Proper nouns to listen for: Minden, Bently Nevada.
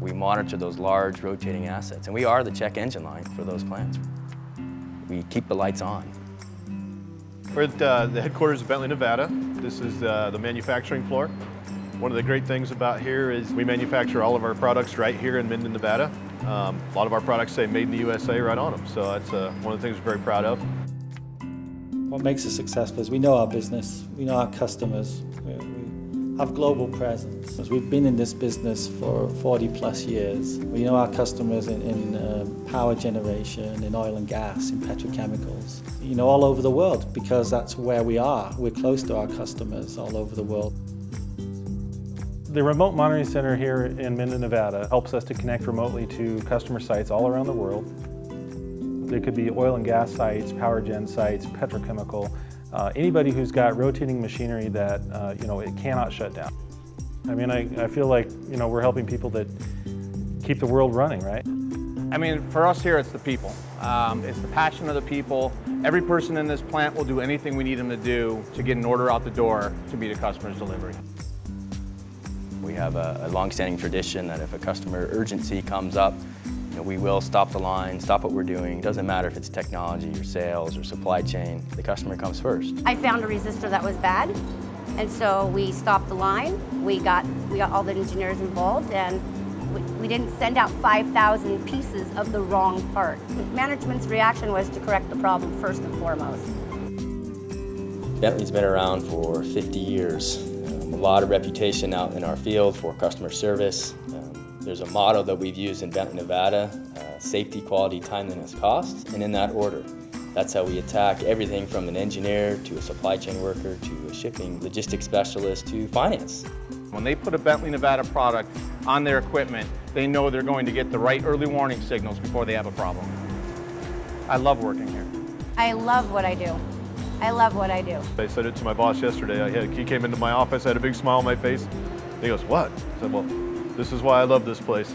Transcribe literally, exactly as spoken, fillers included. We monitor those large rotating assets, and we are the check engine line for those plants. We keep the lights on. We're at uh, the headquarters of Bently Nevada. This is uh, the manufacturing floor. One of the great things about here is we manufacture all of our products right here in Minden, Nevada. Um, a lot of our products say made in the U S A right on them, so that's uh, one of the things we're very proud of. What makes us successful is we know our business, we know our customers, we have global presence. We've been in this business for forty plus years. We know our customers in, in uh, power generation, in oil and gas, in petrochemicals, you know, all over the world, because that's where we are. We're close to our customers all over the world. The Remote Monitoring Center here in Minden, Nevada helps us to connect remotely to customer sites all around the world. There could be oil and gas sites, power gen sites, petrochemical, uh, anybody who's got rotating machinery that, uh, you know, it cannot shut down. I mean, I, I feel like, you know, we're helping people that keep the world running, right? I mean, for us here, it's the people. Um, it's the passion of the people. Every person in this plant will do anything we need them to do to get an order out the door to meet a customer's delivery. We have a, a long-standing tradition that if a customer urgency comes up, you know, we will stop the line, stop what we're doing. It doesn't matter if it's technology or sales or supply chain, the customer comes first. I found a resistor that was bad, and so we stopped the line. We got, we got all the engineers involved, and we, we didn't send out five thousand pieces of the wrong part. Management's reaction was to correct the problem first and foremost. Bently's been around for fifty years. Um, a lot of reputation out in our field for customer service. Um, There's a motto that we've used in Bently, Nevada, uh, safety, quality, timeliness, cost, and in that order. That's how we attack everything from an engineer to a supply chain worker to a shipping logistics specialist to finance. When they put a Bently, Nevada product on their equipment, they know they're going to get the right early warning signals before they have a problem. I love working here. I love what I do. I love what I do. I said it to my boss yesterday. I had, he came into my office, I had a big smile on my face. He goes, "What?" I said, "Well, this is why I love this place."